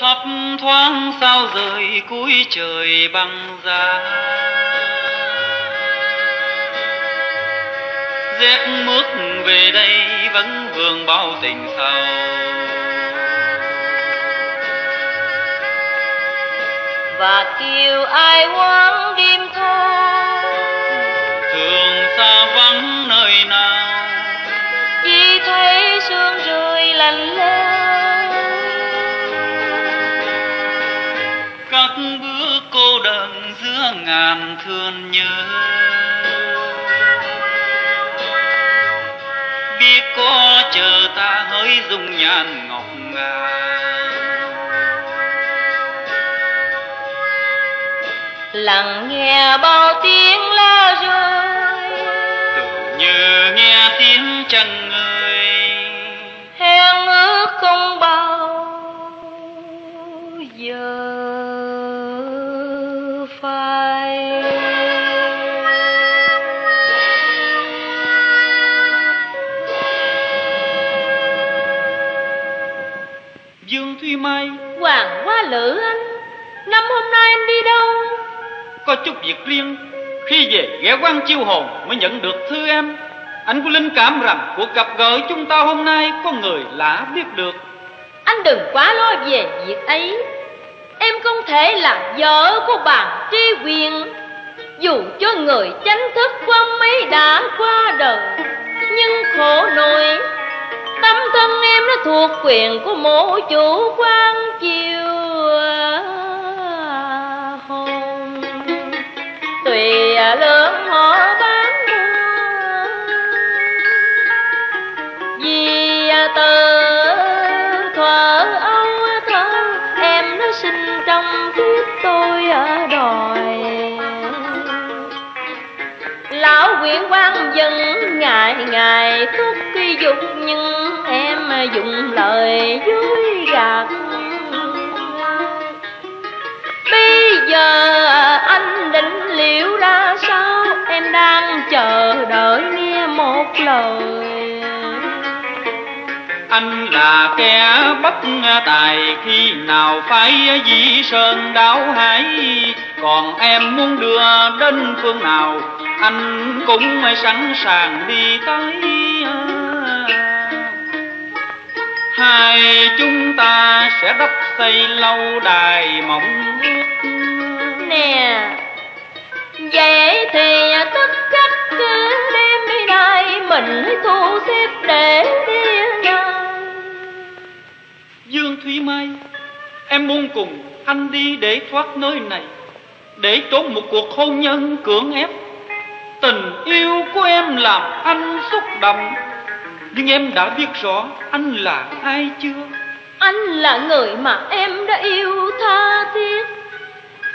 thấp thoáng sao rời cuối trời băng giá. Rét mướt về đây vẫn vương bao tình sầu, và tiêu ai hoang đêm thâu. Thường xa vắng nơi nào, chỉ thấy sương rơi lạnh lẽo. Các bước cô đơn giữa ngàn thương nhớ, biết có chờ ta hỡi dung nhan ngọc ngà. Lặng nghe bao tiếng lá rơi, tưởng như nghe tiếng chân người hẹn ước không bao giờ phai. Dương Thúy Mai, Hoàng Hoa Lữ anh, năm hôm nay anh đi đâu? Có chút việc riêng, khi về ghé Quan Chiêu Hồn mới nhận được thư em. Anh có linh cảm rằng cuộc gặp gỡ chúng ta hôm nay có người lạ biết được. Anh đừng quá lo về việc ấy, em không thể là vợ của bạn Tri Quyền. Dù cho người chánh thức của ông ấy đã qua đời, nhưng khổ nỗi tâm thân em nó thuộc quyền của mộ chủ Quan Chiêu Hồn. Tùy lớn họ bán mua, vì tờ thuở âu thân em nó sinh trong kiếp tôi ở đòi. Lão Quyện Quan dân ngày ngày thúc quy dục, nhưng em dùng lời dối gạt. Bây giờ anh định liệu ra sao? Em đang chờ đợi nghe một lời. Anh là kẻ bất tài, khi nào phải dĩ sơn đáo hải. Còn em muốn đưa đến phương nào, anh cũng sẵn sàng đi tới. Hai chúng ta sẽ đắp xây lâu đài mộng ước nè. Vậy thì tất cách cứ đêm đi nay mình hãy thu xếp để đi ngay. Dương Thúy Mai, em muốn cùng anh đi để thoát nơi này, để trốn một cuộc hôn nhân cưỡng ép. Tình yêu của em làm anh xúc động, nhưng em đã biết rõ anh là ai chưa? Anh là người mà em đã yêu tha thiết.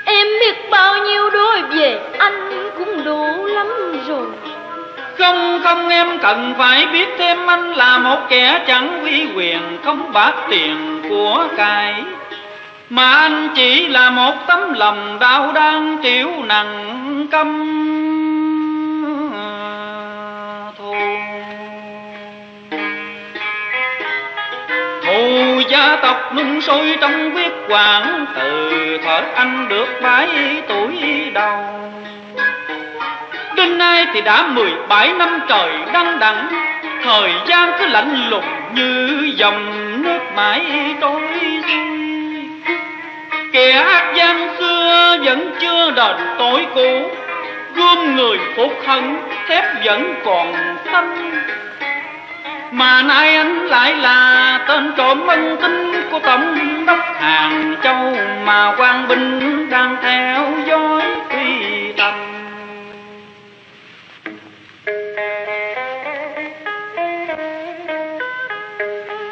Em biết bao nhiêu đối về anh cũng đủ lắm rồi. Không không, em cần phải biết thêm. Anh là một kẻ chẳng uy quyền, không bạc tiền của cải, mà anh chỉ là một tấm lòng đau đang chịu nặng câm. Thù gia tộc nung sôi trong huyết quản, từ thở anh được 7 tuổi đầu. Đến nay thì đã 17 năm trời đăng đẳng, thời gian cứ lạnh lùng như dòng nước mãi trôi xuôi. Kẻ ác gian xưa vẫn chưa đền tội cũ, gươm người phục hận thép vẫn còn xanh. Mà nay anh lại là tên trộm ân tính của tổng đốc Hàng Châu, mà quan binh đang theo dõi tùy tâm.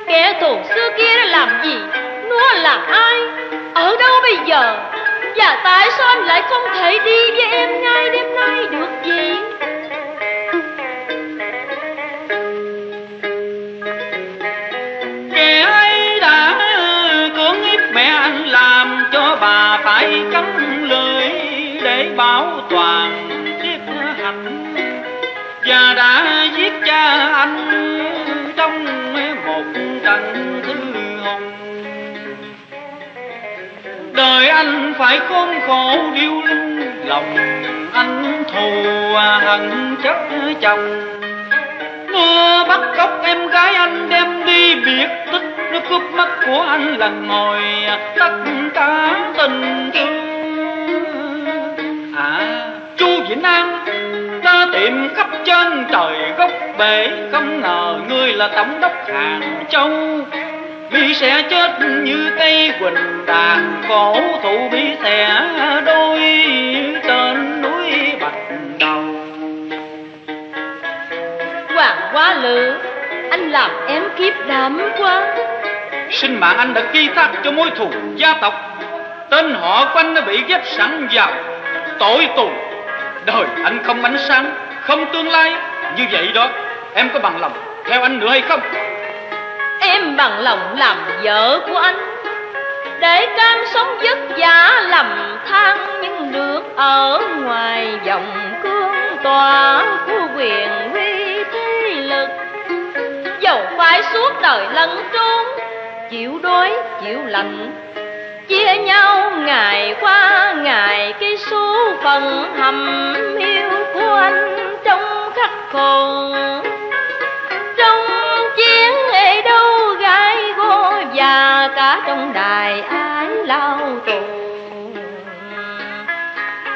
Kẻ thù xưa kia đã làm gì? Nó là ai? Ở đâu bây giờ? Và tại sao anh lại không thể đi với em ngay đêm nay được gì? Bà phải cắn lưỡi để bảo toàn chiếc hạnh, và đã giết cha anh trong một trận thư hùng. đời anh phải khốn khổ điêu linh, lòng anh thù hận chất chồng. Mưa bắt cóc em gái anh đem đi biệt tích, nó cướp mắt của anh là ngồi tất cả tình thương. À, chú Vĩnh An ta tìm khắp trên trời góc bể, không ngờ ngươi là tổng đốc Hàng Châu. Vì sẽ chết như cây quỳnh đàn, khổ thụ bi xẻ đôi trên núi Bạch Đầu. Hoàng Quá Lữ, anh làm em kiếp đám quá. Sinh mạng anh đã ký thác cho mối thù gia tộc, tên họ của anh đã bị ghép sẵn vào tội tù. Đời anh không ánh sáng, không tương lai. Như vậy đó, em có bằng lòng theo anh nữa hay không? Em bằng lòng làm vợ của anh, để cam sống vất vả lầm than, nhưng được ở ngoài vòng cương tòa của quyền uy thế lực. Dầu phải suốt đời lẫn trốn, chịu đói chịu lạnh, chia nhau ngày qua ngày cái số phận hầm hiu của anh trong khắc khổ. Trong chiến ấy đâu gái gô và cả trong đài ái lao tù,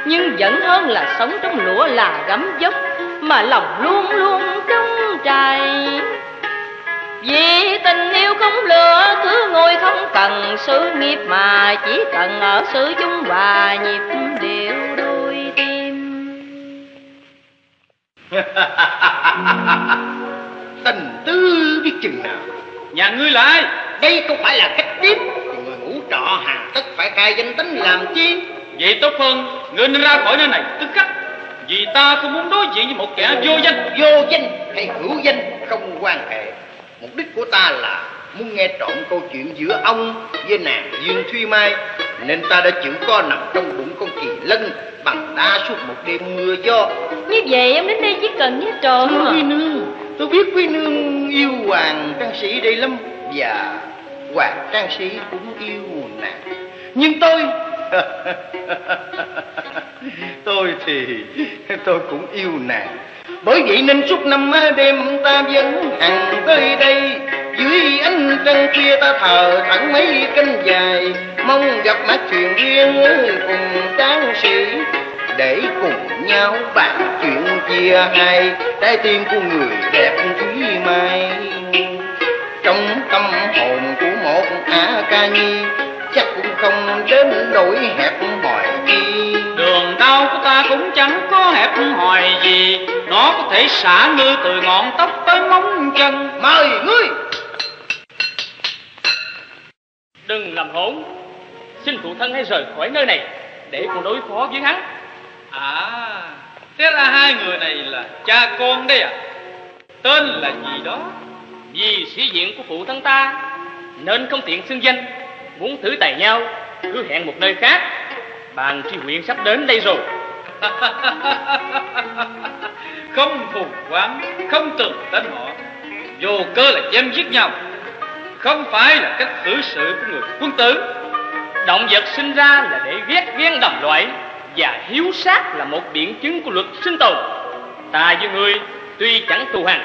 nhưng vẫn hơn là sống trong lũa là gấm vóc mà lòng luôn luôn trong trài. Vì tình yêu không lừa cứ ngồi, không cần sự nghiệp mà chỉ cần ở sự chung hòa nhịp điệu đôi tim. Tình tư biết chừng nào. Nhà ngươi là ai? Đây không phải là khách điếm, người ngủ trọ hà tất phải khai danh tính làm chi? Vậy tốt hơn ngươi nên ra khỏi nơi này tức khắc, vì ta không muốn đối diện với một kẻ vô danh. Vô danh hay hữu danh không quan hệ, mục đích của ta là muốn nghe trọn câu chuyện giữa ông với nàng Dương Thúy Mai, nên ta đã chịu co nằm trong bụng con kỳ lân bằng đá suốt một đêm mưa gió. Như vậy em đến đây chỉ cần nghe trò thôi. Quý nương, tôi biết quý nương yêu Hoàng Trang Sĩ đây lắm, và Hoàng Trang Sĩ cũng yêu nàng, nhưng tôi tôi thì tôi cũng yêu nàng. Bởi vậy nên suốt năm đêm ta vẫn hằng tới đây, dưới ánh trăng kia ta thờ thẳng mấy canh dài, mong gặp mặt chuyện riêng cùng Tráng Sĩ để cùng nhau bàn chuyện chia hai trái tim của người đẹp Thúy Mai. Trong tâm hồn của một A Ca Nhi chắc cũng không đến nỗi hẹp hòi chi. Đường đau của ta cũng chẳng có hẹp hòi gì, nó có thể xả ngươi từ ngọn tóc tới móng chân. Mời ngươi! Đừng làm hỗn, xin phụ thân hãy rời khỏi nơi này để cùng đối phó với hắn. À, thế ra hai người này là cha con đấy à? Tên là gì đó? Vì sĩ diện của phụ thân ta nên không tiện xưng danh, muốn thử tài nhau cứ hẹn một nơi khác. Bàn tri huyện sắp đến đây rồi. Không phù quán, không từng tên họ, vô cớ là chém giết nhau, không phải là cách xử sự của người quân tử. Động vật sinh ra là để ghét ghen đồng loại, và hiếu sát là một biện chứng của luật sinh tồn. Ta với ngươi tuy chẳng thù hằn,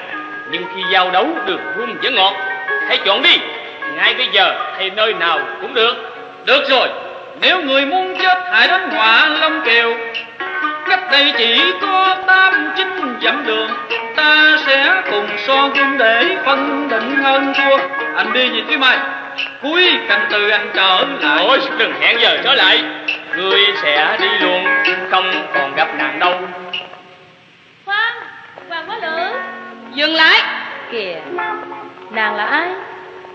nhưng khi giao đấu đường run vẫn ngọt. Hãy chọn đi, ngay bây giờ hay nơi nào cũng được. Được rồi, nếu người muốn chết hãy đến Hỏa Long Kiều, cách đây chỉ có 89 dặm đường. Ta sẽ cùng so gương để phân định hơn thua. Anh đi nhìn Thúy Mai, cuối canh tư anh trở lại. Ôi đừng hẹn giờ trở lại, ngươi sẽ đi luôn, không còn gặp nàng đâu. Khoan, Hoàng Quá Lữ, dừng lại. Kìa, nàng là ai?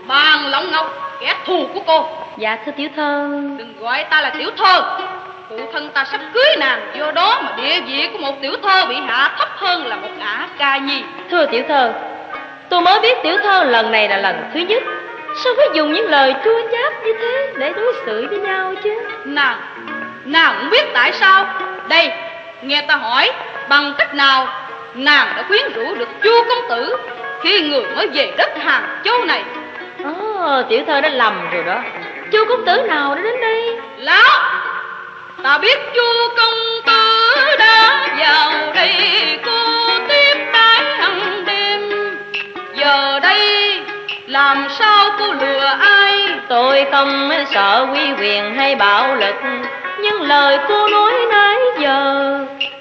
Bàn Lộng Ngọc, kẻ thù của cô. Dạ thưa tiểu thơ. Đừng gọi ta là tiểu thơ, phụ thân ta sắp cưới nàng, do đó mà địa vị của một tiểu thơ bị hạ thấp hơn là một Ả Ca Nhi. Thưa tiểu thơ, tôi mới biết tiểu thơ lần này là lần thứ nhất. Sao phải dùng những lời chua chát như thế để đối xử với nhau chứ? Nàng cũng biết tại sao. Đây, nghe ta hỏi, bằng cách nào nàng đã quyến rũ được Chu công tử khi người mới về đất Hàng Châu này? Tiểu thơ đã lầm rồi đó. Chu công tử nào đã đến đây? lão. Ta biết Chu công tử đã vào đây, cô tiếp đái hằng đêm. Giờ đây làm sao cô lừa ai? Tôi không sợ uy quyền hay bạo lực, nhưng lời cô nói nãy giờ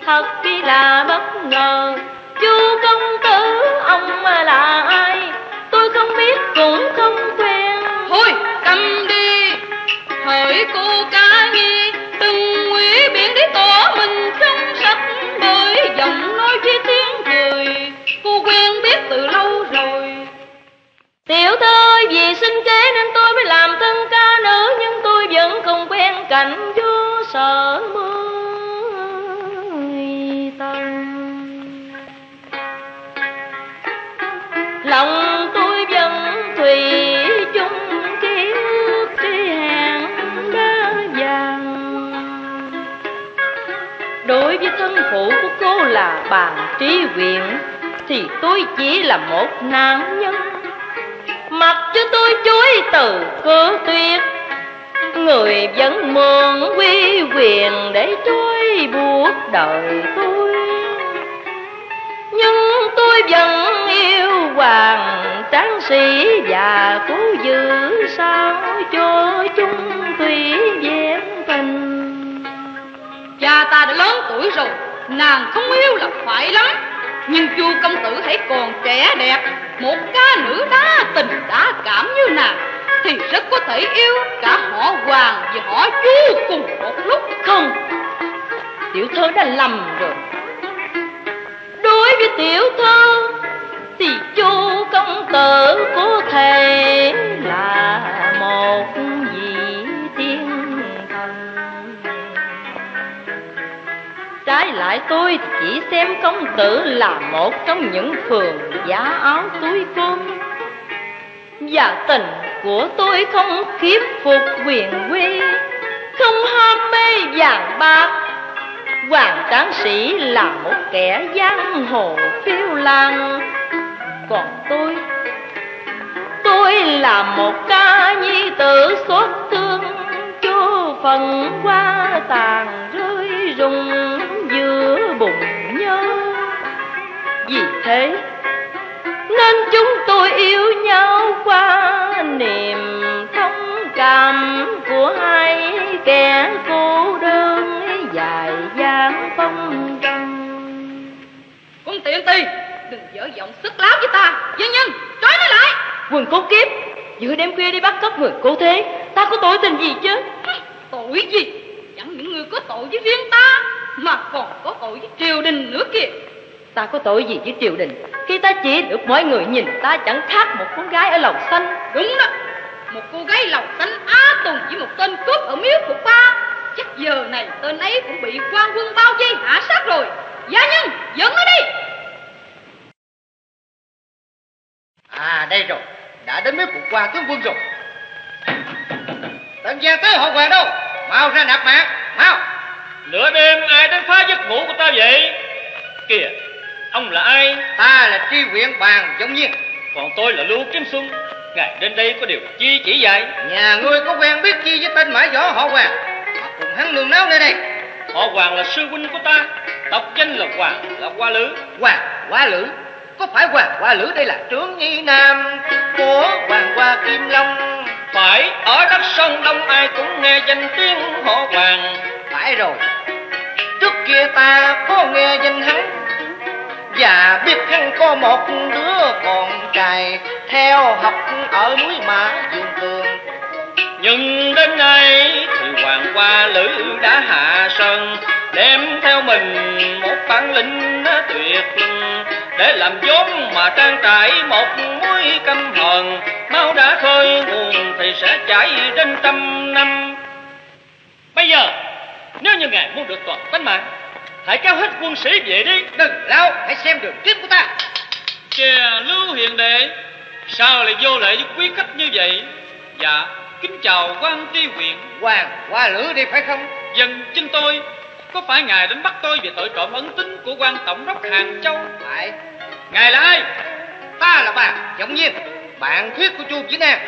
thật chỉ là bất ngờ. Chu công tử ông là ai? Tôi không biết cũng không quen. Thôi cầm đi, hỏi cô Ca Nhi từng nguy biện để tỏ mình trong sạch, bởi giọng nói với tiếng cười cô quen biết từ lâu rồi. Tiểu thư vì sinh kế nên tôi mới làm thân ca nữ, nhưng tôi vẫn không quen cảnh vô sở mới tâm. Lòng tôi vẫn thủy chung kiếp tri hàng đã vàng. Đối với thân phụ của cô là Bàn Trí Viện thì tôi chỉ là một nam nhân. Mặc cho tôi chối từ cớ tuyệt, người vẫn mượn quy quyền để trói buộc đời tôi. Nhưng tôi vẫn yêu hoàng tráng sĩ và cố giữ sao cho chung thủy vẹn tình. Cha ta đã lớn tuổi rồi, nàng không yêu là phải lắm. Nhưng Chu công tử hãy còn trẻ đẹp, một ca nữ đa tình đa cảm như nàng thì rất có thể yêu cả họ Hoàng và họ Chu cùng một lúc. Không, tiểu thư đã lầm rồi. Đối với tiểu thư thì Chu công tử có thể là một vị tiên thần. Trái lại tôi chỉ xem công tử là một trong những phường giá áo túi cơm, và tình của tôi không khiếp phục quyền quy, không ham mê vàng bạc. Hoàng tráng sĩ là một kẻ giang hồ phiêu lang, còn tôi là một ca nhi tử xót thương cho phần hoa tàn rơi rụng giữa bụng nhớ. Vì thế nên chúng tôi yêu nhau qua niềm thông cảm của hai kẻ cô đơn dài dáng phong trần. Quân Tiện Tì, đừng dở giọng sức láo với ta. Dân nhân, trói nó lại. Quần Cố Kiếp, giữa đêm khuya đi bắt cóc người cô thế, ta có tội tình gì chứ? Tội gì? Chẳng những người có tội với riêng ta mà còn có tội với triều đình nữa kìa. Ta có tội gì với triều đình khi ta chỉ được mọi người nhìn ta chẳng khác một cô gái ở Lầu Xanh? Đúng đó, một cô gái Lầu Xanh á tùng với một tên cướp ở miếu của ta. Chắc giờ này tên ấy cũng bị quan quân bao vây hạ sát rồi. Gia nhân, dẫn nó đi. À đây rồi, đã đến miếu của quan tướng quân rồi. Tên Gia Tứ họ Hoàng đâu? Mau ra nạp mạng, mau. Nửa đêm ai đến phá giấc ngủ của ta vậy? Kìa, ông là ai? Ta là Tri Huyện Bàn Dông Nhiên. Còn tôi là Lưu Kiếm Xuân. Ngài đến đây có điều chi chỉ dạy? Nhà ngươi có quen biết chi với tên Mã Võ họ Hoàng mà cùng hắn nương náo đây này? Họ Hoàng là sư huynh của ta, đọc danh là Hoàng, là Hoa Lữ. Hoàng Hoa Lữ? Có phải Hoàng Hoa Lữ đây là trướng nhi nam của Hoàng Hoa Kim Long? Phải, ở đất Sơn Đông ai cũng nghe danh tiếng họ Hoàng. Phải rồi, trước kia ta có nghe danh hắn và biết hắn có một đứa con trai theo học ở núi Mã Dương Tường. Nhưng đến nay thì Hoàng Hoa Lữ đã hạ sơn, đem theo mình một bản lĩnh tuyệt để làm vốn mà trang trải một mối căm hờn. Máu đã khơi nguồn thì sẽ chảy đến trăm năm. Bây giờ nếu như ngài muốn được toàn tánh mạng, hãy kéo hết quân sĩ về đi. Đừng lao, hãy xem đường kiếp của ta. Chè Lưu Hiền Đệ, sao lại vô lễ với quý khách như vậy? Dạ, kính chào quan tri huyện. Hoàng Hoa Lữ đi phải không? Dân chính tôi. Có phải ngài đến bắt tôi về tội trộm ấn tín của quan tổng đốc Hàng Châu? Phải. Ngài là ai? Ta là Bà Dông Nhiên, bạn thuyết của Chu Vĩnh An.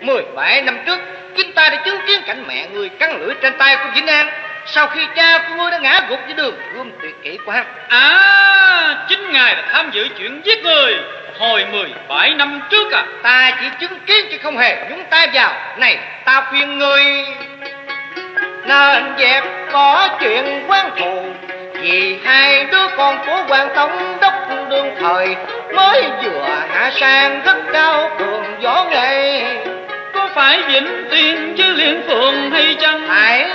17 năm trước Chính ta đã chứng kiến cảnh mẹ người cắn lưỡi trên tay của Vĩnh An sau khi cha của ngươi đã ngã gục dưới đường gươm tuyệt kỹ của hắn. À, chính ngài đã tham dự chuyện giết người hồi 17 năm trước à? Ta chỉ chứng kiến chứ không hề nhúng tay vào. Này, ta khuyên ngươi nên dẹp có chuyện quan thù, vì hai đứa con của Hoàng Tông Đốc đương thời mới vừa hạ sang rất cao cường võ nghệ. Có phải Vĩnh Tiên chứ Liên Phượng hay chăng? Phải,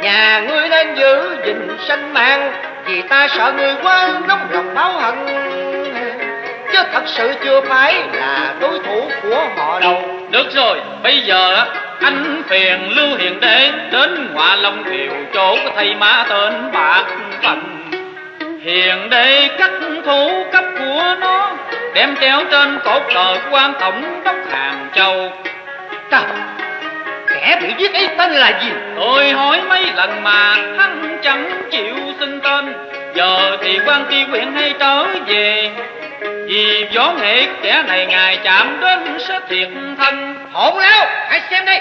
nhà ngươi nên giữ gìn sinh mạng, vì ta sợ ngươi quá nóng lòng báo hận, chứ thật sự chưa phải là đối thủ của họ đâu. Được rồi, bây giờ anh phiền Lưu Hiền Đế đến Họa Long Kiều chỗ của thầy má tên Bạc Phận. Hiền Đế cắt thủ cấp của nó, đem treo trên cột cờ quan tổng đốc Hàng Châu. Ta, kẻ bị giết ấy tên là gì? Tôi hỏi mấy lần mà hắn chẳng chịu xưng tên. Giờ thì quan tri huyện hay trở về, vì võ nghệ kẻ này ngài chạm đến sẽ thiệt thân. Hỗn láo, hãy xem đây.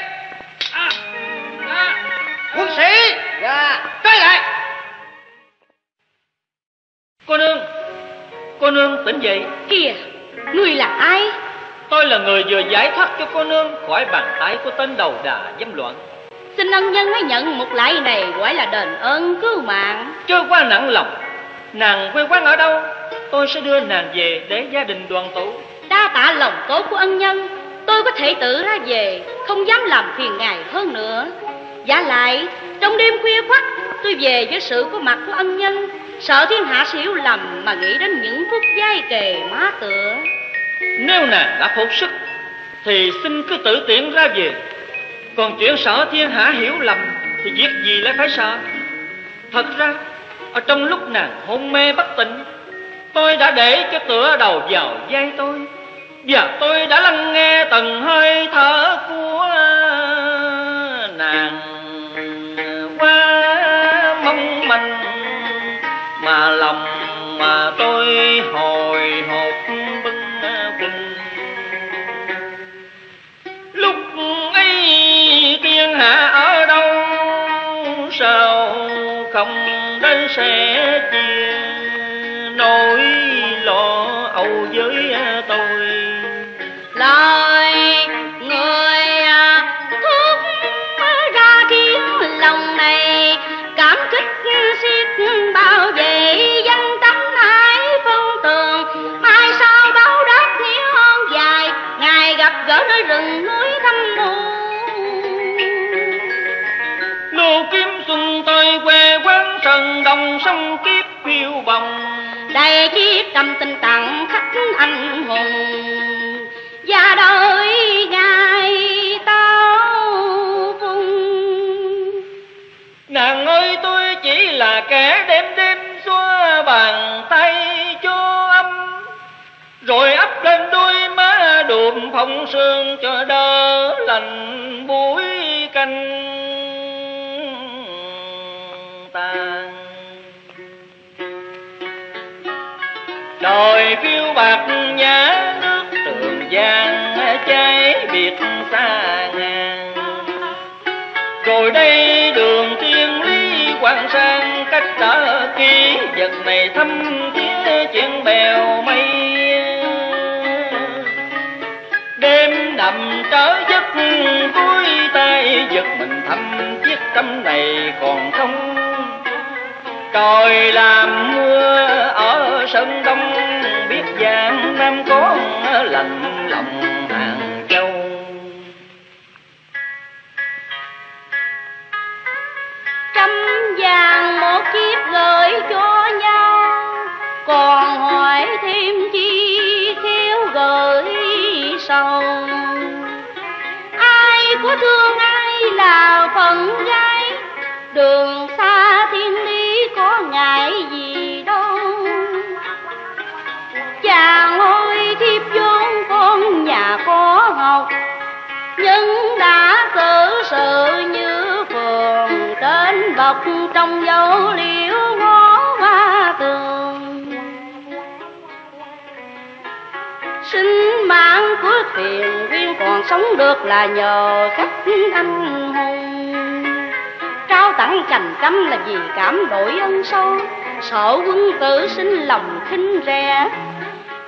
Quân sĩ, tới lại. Cô nương tỉnh dậy. Kìa, ngươi là ai? Tôi là người vừa giải thoát cho cô nương khỏi bàn tay của tên đầu đà dâm loạn. Xin ân nhân hãy nhận một lạy này, gọi là đền ơn cứu mạng. Chưa quá nặng lòng. Nàng quê quán ở đâu? Tôi sẽ đưa nàng về để gia đình đoàn tụ. Đa tạ lòng tốt của ân nhân, tôi có thể tự ra về, không dám làm phiền ngài hơn nữa. Giả lại, trong đêm khuya khoắt, tôi về với sự có mặt của ân nhân, sợ thiên hạ sẽ hiểu lầm mà nghĩ đến những phút giây kề má tựa. Nếu nàng đã phục sức thì xin cứ tự tiện ra về. Còn chuyện sợ thiên hạ hiểu lầm thì việc gì lại phải sợ. Thật ra, ở trong lúc nàng hôn mê bất tỉnh, tôi đã để cho tựa đầu vào vai tôi, và tôi đã lắng nghe từng hơi thở của nàng. Quá mong manh mà lòng mà tôi hồi hộp bâng khuâng. Lúc ấy thiên hạ ở đâu sao không đến sẽ chia nỗi lo âu với tôi. Lời người thốt ra khiến lòng này cảm kích xiết, bao vệ dân tâm ái phong tường. Mai sau báo đáp nghĩa hoan dài, ngày gặp gỡ nơi rừng núi thăm buồn. Đồ kiếm xuân tôi quê quán trần đồng, sông kiếp phiêu bồng. Đây chiếc tâm tình tặng khách anh hùng, và đời ngài tao phung. Nàng ơi, tôi chỉ là kẻ đêm đêm xua bàn tay cho âm, rồi ấp lên đôi má đùm phong sương cho đỡ lành buổi canh tàn. Đời phiêu bạc nhá nước Trường Giang cháy biệt xa ngàn. Rồi đây đường thiên lý quang sang cách đỡ ký, vật này thâm tía chuyện bèo mây. Đêm nằm trở giấc cuối tay, giật mình thăm chiếc tâm này còn không. Trời làm mưa ở sân đông, biết Giang Nam con lạnh lòng Hàng Châu. Trăm vàng một kiếp gửi cho nhau, còn hỏi thêm chi thiếu gửi sầu. Ai có thương ai là phận gái, đường xa thiên lý ngại gì đâu. Chàng ơi thiếp vốn con nhà có học, nhưng đã cử sự như phường trên bọc trong dấu liễu ngó hoa tường. Sinh mạng của phiền, riêng còn sống được là nhờ các anh hùng. Trao tặng chành cấm là vì cảm đổi ân sâu, sợ quân tử sinh lòng khinh rẻ.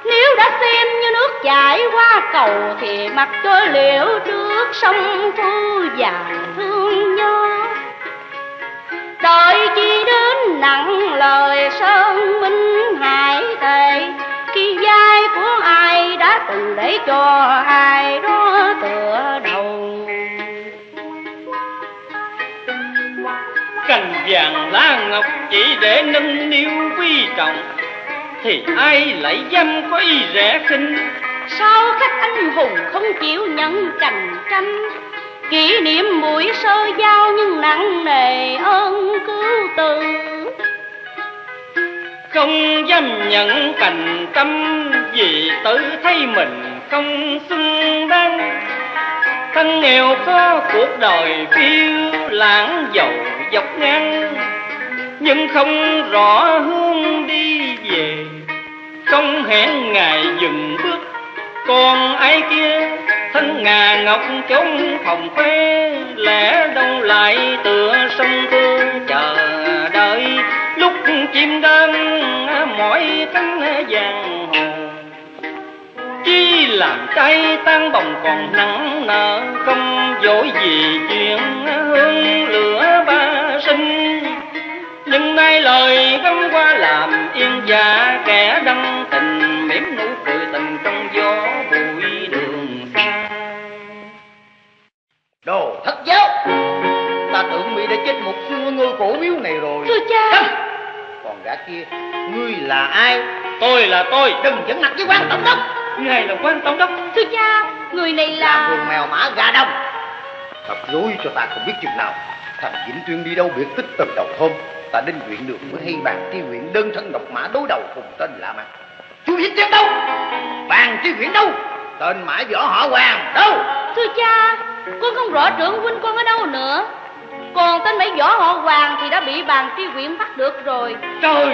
Nếu đã xem như nước chảy qua cầu, thì mặc cho liễu trước sông thu vàng thương nhớ. Đợi chi đến nặng lời sơn minh hải tề, khi vai của ai đã từng để cho ai đó tựa đầu. Cành vàng lá ngọc chỉ để nâng niu quý trọng, thì ai lại dám có ý rẻ khinh. Sao các anh hùng không chịu nhận cành tranh, kỷ niệm buổi sơ giao nhưng nặng nề ơn cứu từ. Không dám nhận cành tâm vì tự thấy mình không xứng đáng. Thân nghèo khó cuộc đời phiêu lãng dầu dọc ngang, nhưng không rõ hướng đi về. Không hẹn ngày dừng bước, con ai kia thân ngà ngọc chống phòng khoe, lẽ đâu lại tựa sông thương chờ đợi lúc chim đơn mỏi cánh vàng hồ. Chi làm trái tan bồng còn nặng nợ, không dối gì chuyện hương lửa ba sinh. Nhưng nay lời gắn qua làm yên giả kẻ đăng tình, mỉm nụ cười tình trong gió bụi đường xa. Đồ thất giáo, ta tưởng Mỹ đã chết một xưa ngôi cổ miếu này rồi. Thưa cha. Còn gã kia, ngươi là ai? Tôi là tôi. Đừng dẫn mặt với quan tổng đốc. Ngài là quan tổng đốc. Thưa cha, người này là vườn mèo mã gà đông. Thật dối cho ta không biết chừng nào. Thằng Vĩnh Tuyên đi đâu biệt tích từ đầu hôm. Ta đến huyện được mới hay bàn tri huyện đơn thân độc mã đối đầu cùng tên lạ mặt. Chú Vĩnh Tuyên đâu? Bàn tri huyện đâu? Tên mãi Võ Họ Hoàng đâu? Thưa cha, con không rõ trưởng huynh con ở đâu nữa. Còn tên mãi Võ Họ Hoàng thì đã bị bàn tri huyện bắt được rồi. Trời!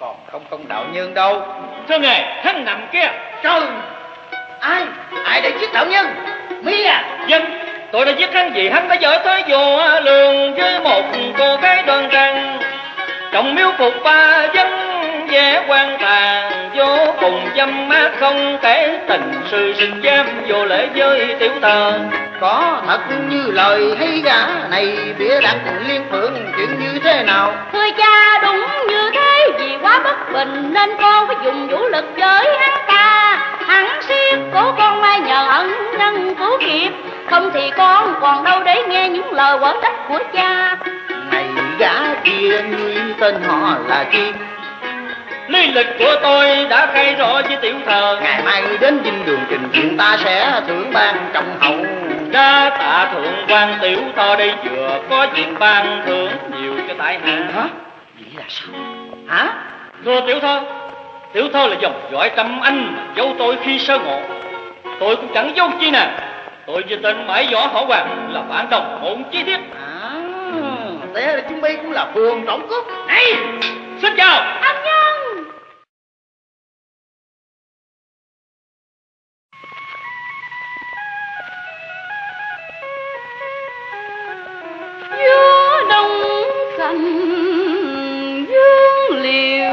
Còn không đạo nhân đâu? Thưa ngài, hắn nằm kia. Trời! Ai để giết đạo nhân? Mỹ à? Dân! Tôi đã giết hắn vì hắn đã dở tới vô lường với một cô gái đoan trang. Trong miếu phục ba dân vẻ quan tàn vô cùng dâm mát, không kể tình sự sinh giam vô lễ với tiểu tờ. Có thật như lời hay gã này bịa đặt liên phượng chuyện như thế nào? Thưa cha, đúng như thế, vì quá bất bình nên con phải dùng vũ lực với hắn ta. Hắn siết cổ con mai nhờ ẩn nâng cứu kịp, không thì con còn đâu để nghe những lời quở trách của cha. Này gã kia, ngươi tên họ là chi? Lý lịch của tôi đã khai rõ với tiểu thờ. Ngày mai ngươi đến dinh đường trình diện, ta sẽ thưởng ban trong hậu. Đa tạ thượng quan, tiểu thờ đây vừa có chuyện ban thưởng nhiều cho tại hạ. Hả? Vậy là sao? Hả? Thưa tiểu thơ, tiểu thơ là dòng dõi trăm anh mà giấu tôi khi sơ ngộ. Tôi cũng chẳng giấu chi nè. Tôi với tên mãi Võ Họ Hoàng là bản đồng hồn chi tiết. Thế là chúng bay cũng là phường tổng cướp. Này, xin chào anh nhân. Vua Đông Khanh Dương Liều,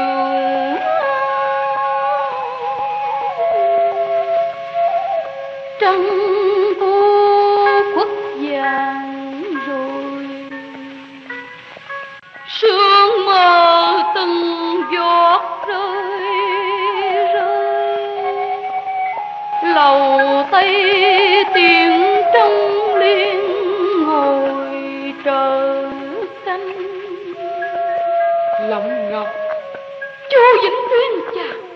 trăng sương mơ từng giọt rơi rơi. Lầu Tây tiếng trong liên hồi trở canh. Lòng ngọc chú Vĩnh Tuyên chàng.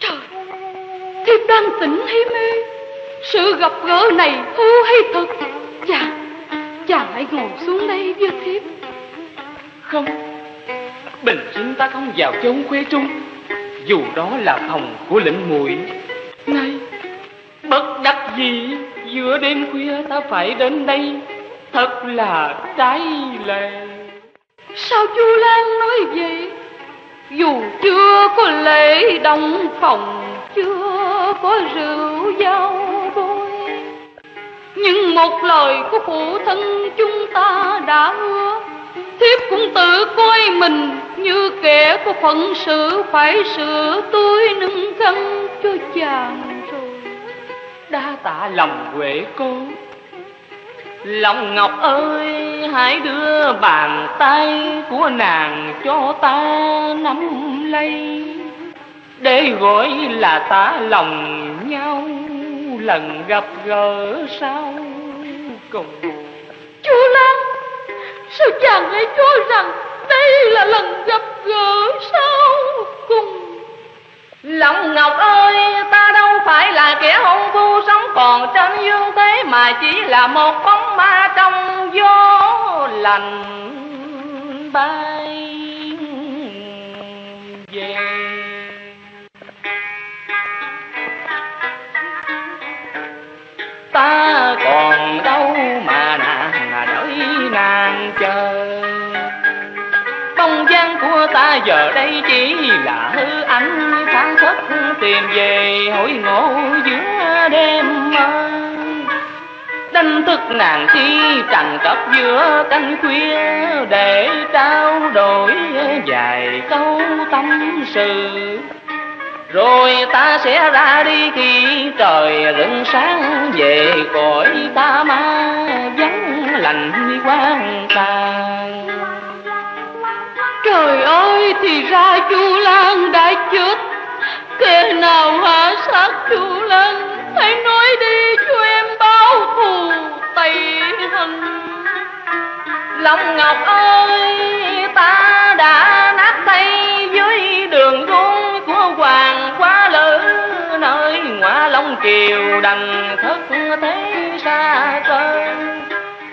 Trời, thiếp đang tỉnh hay mê? Sự gặp gỡ này hư hay thật? Chàng hãy ngồi xuống đây với thiếp. Không, bình sinh ta không vào chốn khuê trung, dù đó là phòng của lệnh muội. Nay bất đắc dĩ giữa đêm khuya ta phải đến đây, thật là trái lệ. Sao Chu Lan nói vậy? Dù chưa có lễ đồng phòng chưa có rượu giao bôi. Nhưng một lời của phụ thân chúng ta đã hứa, thiếp cũng tự coi mình như kẻ có phận sự phải sửa tôi nâng khăn cho chàng rồi. Đa tạ lòng huệ cô. Lòng Ngọc ơi, hãy đưa bàn tay của nàng cho ta nắm lấy, để gọi là ta lòng nhau lần gặp gỡ sau cùng. Chú Lan, sao chàng lại cho rằng đây là lần gặp gỡ sau cùng? Lòng Ngọc ơi, ta đâu phải là kẻ hôn vu sống còn trên dương thế, mà chỉ là một bóng ma trong gió lạnh bay về. Ta còn đâu mà nàng đợi nàng chờ, bóng dáng của ta giờ đây chỉ là hư ảnh phán thất tìm về hội ngộ giữa đêm mơ. Đánh thức nàng chi trằn trọc giữa canh khuya, để trao đổi vài câu tâm sự, rồi ta sẽ ra đi khi trời rừng sáng về cõi ta ma vắng lành quang tàn. Trời ơi, thì ra chú Lan đã chết. Kẻ nào hạ sát chú Lan, hãy nói đi cho em báo thù tày hận. Lòng Ngọc ơi, ta đã nát tay dưới đường rốn của Hoàng Quá Lữ, nơi ngõ Long Kiều đành thất thế xa cơn.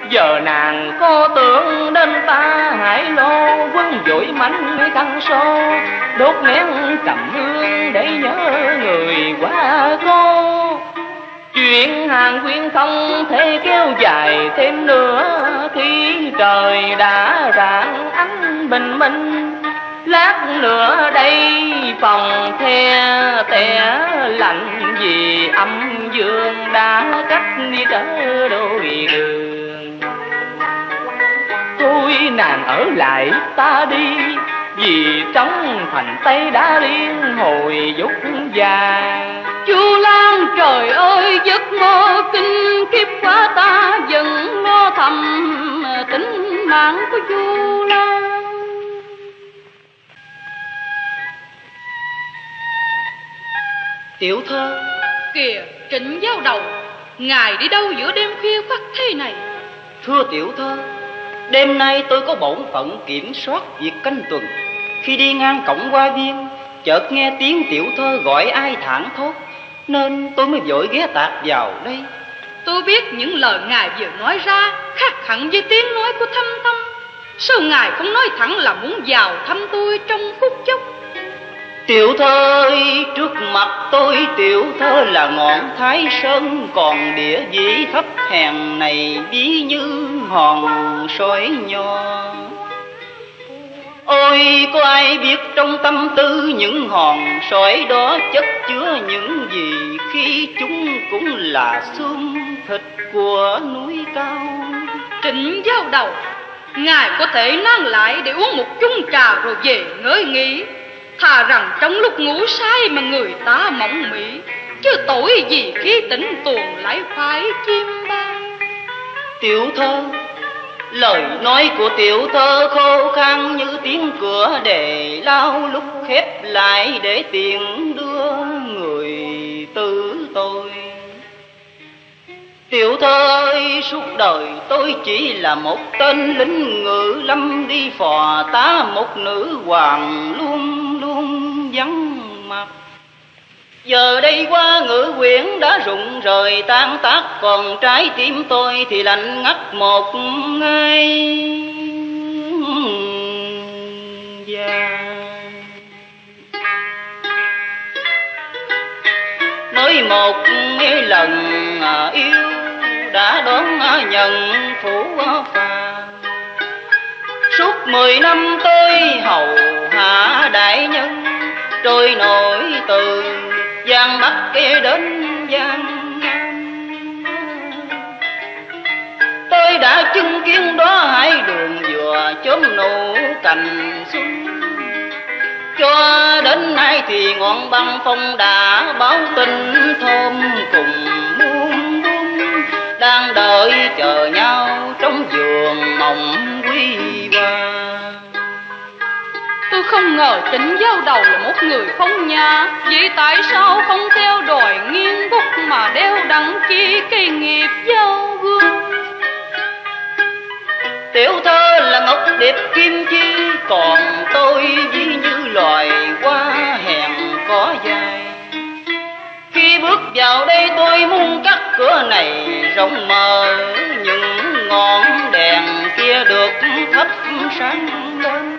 Giờ nàng có tưởng đến ta hãy lo quân dội mảnh căn số, đốt nén trầm hương để nhớ người quá cô. Chuyện hàng quyên không thể kéo dài thêm nữa, khi trời đã rạng ánh bình minh. Lát nữa đây phòng the tẻ lạnh vì âm dương đã cách đi trở đôi đường. Thôi nàng ở lại ta đi, vì trong thành Tây đã liên hồi dục vàng. Chu Lan, trời ơi, giấc mơ kinh khiếp quá, ta dần lo thầm tính mạng của Chu Lan. Tiểu thơ, kìa Trịnh Giáo Đầu, ngài đi đâu giữa đêm khuya khoắt thế này? Thưa tiểu thơ, đêm nay tôi có bổn phận kiểm soát việc canh tuần. Khi đi ngang cổng hoa viên, chợt nghe tiếng tiểu thơ gọi ai thảng thốt, nên tôi mới vội ghé tạt vào đây. Tôi biết những lời ngài vừa nói ra khác hẳn với tiếng nói của Thâm Tâm. Sao ngài không nói thẳng là muốn vào thăm tôi trong phút chốc? Tiểu thơ ơi, trước mặt tôi tiểu thơ là ngọn Thái Sơn, còn địa vị thấp hèn này ví như hòn sỏi nho. Ôi, có ai biết trong tâm tư những hòn sỏi đó chất chứa những gì, khi chúng cũng là xương thịt của núi cao. Trịnh Giáo Đầu, ngài có thể nán lại để uống một chung trà rồi về ngơi nghỉ. Thà rằng trong lúc ngủ say mà người ta mộng mị, chứ tội gì khi tỉnh tuồng lại phải chim bao. Tiểu thơ, lời nói của tiểu thơ khô khan như tiếng cửa để lao lúc khép lại, để tiện đưa người tử tôi. Tiểu thơ ơi, suốt đời tôi chỉ là một tên lính ngự lâm đi phò tá, một nữ hoàng luôn luôn vắng mặt. Giờ đây qua ngự quyển đã rụng rời tan tác, còn trái tim tôi thì lạnh ngắt một ngày. Nói một lần yêu đã đón nhận phủ phàng. Suốt 10 năm tôi hầu hạ đại nhân trôi nổi từ Giang Bắc kia đến Giang Nam, tôi đã chứng kiến đó hai đường vừa chớm nụ cành xuân. Cho đến nay thì ngọn băng phong đã báo tin thơm cùng muôn muôn đang đợi chờ nhau trong vườn mộng quý ba. Tôi không ngờ Tỉnh Giao Đầu là một người phong nhã, vậy tại sao không theo đòi nghiên bút mà đeo đặng chi cây nghiệp giao gương? Tiểu thơ là ngọc điệp kim chi, còn tôi ví như loài hoa hèn có dài. Khi bước vào đây tôi muốn cắt cửa này rộng mờ, những ngọn đèn kia được thắp sáng lên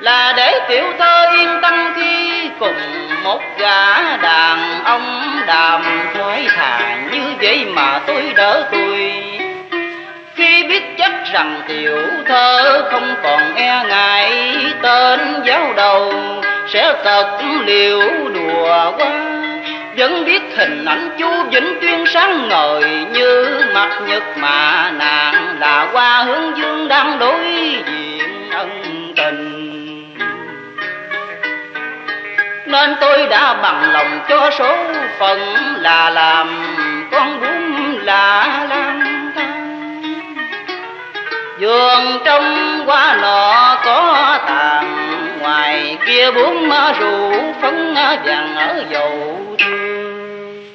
là để tiểu thơ yên tâm khi cùng một gã đàn ông đàm thoái thà. Như vậy mà tôi đỡ tôi khi biết chắc rằng tiểu thơ không còn e ngại tên Giáo Đầu sẽ thật liều đùa quá. Vẫn biết hình ảnh chú Vĩnh Tuyên sáng ngời như mặt nhật mà nàng là Hoa Hướng Dương đang đối diện ân tình. Nên tôi đã bằng lòng cho số phận là làm con bướm là lang thang. Vườn trong hoa nọ có tàn, ngoài kia bướm rủ phấn vàng ở dầu thương.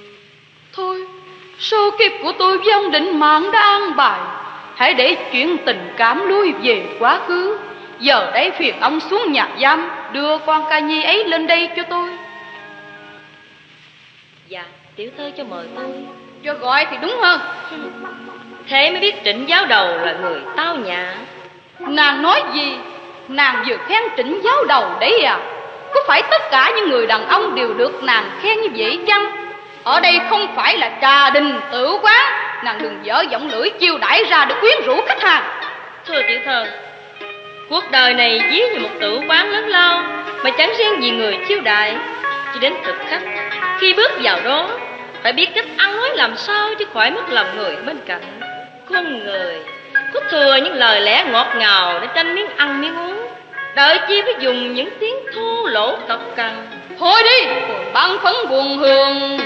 Thôi, số kiếp của tôi với ông định mạng đã an bài, hãy để chuyện tình cảm lui về quá khứ. Giờ đấy phiền ông xuống nhà giam đưa con ca nhi ấy lên đây cho tôi. Dạ, tiểu thơ cho mời tôi. Cho gọi thì đúng hơn. Thế mới biết Trịnh Giáo Đầu là người tao nhã. Nàng nói gì? Nàng vừa khen Trịnh Giáo Đầu đấy à? Có phải tất cả những người đàn ông đều được nàng khen như vậy chăng? Ở đây không phải là trà đình tử quán, nàng đừng dở giọng lưỡi chiêu đãi ra để quyến rũ khách hàng. Thưa tiểu thơ, cuộc đời này ví như một tử quán lớn lao mà chẳng riêng gì người chiêu đãi, chỉ đến thực khách khi bước vào đó phải biết cách ăn nói làm sao chứ khỏi mất lòng người bên cạnh. Con người có thừa những lời lẽ ngọt ngào để tranh miếng ăn miếng uống, đợi chi phải dùng những tiếng thô lỗ cộc cằn. Thôi đi, băng phấn buồn hương,